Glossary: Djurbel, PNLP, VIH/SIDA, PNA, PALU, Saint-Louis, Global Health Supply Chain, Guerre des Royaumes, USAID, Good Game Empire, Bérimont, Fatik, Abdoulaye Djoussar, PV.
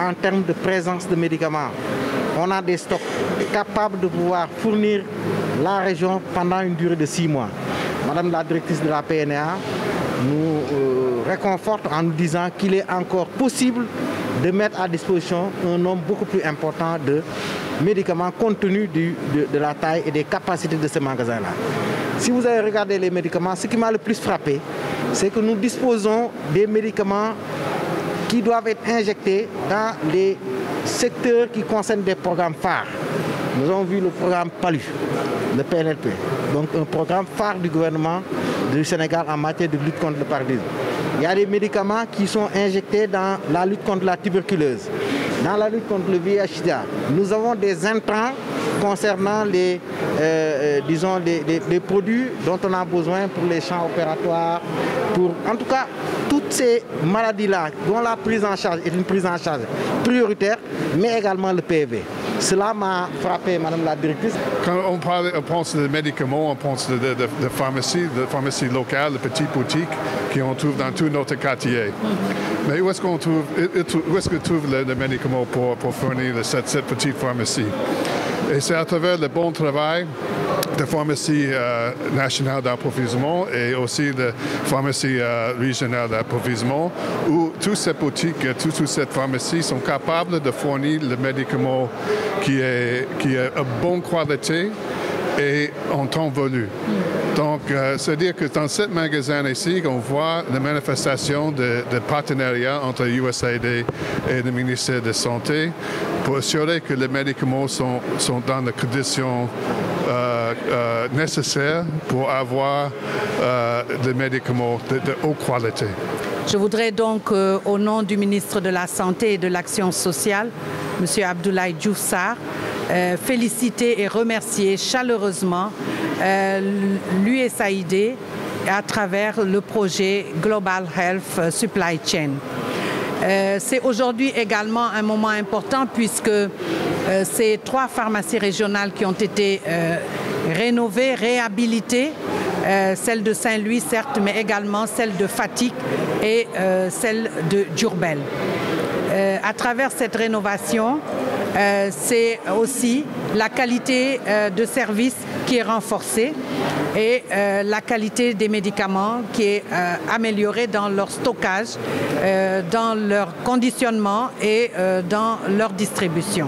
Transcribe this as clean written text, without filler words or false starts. en termes de présence de médicaments. On a des stocks capables de pouvoir fournir la région pendant une durée de 6 mois. Madame la directrice de la PNA nous réconforte en nous disant qu'il est encore possible de mettre à disposition un nombre beaucoup plus important de médicaments compte tenu de la taille et des capacités de ces magasins-là. Si vous avez regardé les médicaments, ce qui m'a le plus frappé, c'est que nous disposons des médicaments qui doivent être injectés dans les secteurs qui concernent des programmes phares. Nous avons vu le programme PALU, le PNLP, donc un programme phare du gouvernement du Sénégal en matière de lutte contre le paludisme. Il y a des médicaments qui sont injectés dans la lutte contre la tuberculose, dans la lutte contre le VIH/SIDA. Nous avons des intrants concernant les produits dont on a besoin pour les champs opératoires, pour en tout cas toutes ces maladies-là dont la prise en charge est une prise en charge prioritaire, mais également le PV. Cela m'a frappé, Madame la directrice. Quand on pense de médicaments, on pense de pharmacies, de pharmacies locales, de petites boutiques qu'on trouve dans tout notre quartier. Mais où est-ce qu'on trouve, le médicament pour fournir cette petite pharmacie? Et c'est à travers le bon travail de pharmacie nationale d'approvisionnement et aussi de pharmacie régionale d'approvisionnement où toutes ces boutiques, toutes ces pharmacies sont capables de fournir le médicament qui est de bonne qualité et en temps voulu. Donc, c'est-à-dire que dans ce magasin ici, on voit la manifestation de partenariat entre USAID et le ministère de la Santé pour assurer que les médicaments sont dans les conditions nécessaires pour avoir des médicaments de haute qualité. Je voudrais donc, au nom du ministre de la Santé et de l'Action sociale, M. Abdoulaye Djoussar, féliciter et remercier chaleureusement l'USAID à travers le projet Global Health Supply Chain. C'est aujourd'hui également un moment important puisque ces 3 pharmacies régionales qui ont été rénovées, réhabilitées, celle de Saint-Louis certes, mais également celle de Fatik et celle de Djurbel. À travers cette rénovation, c'est aussi la qualité de service qui est renforcée et la qualité des médicaments qui est améliorée dans leur stockage, dans leur conditionnement et dans leur distribution.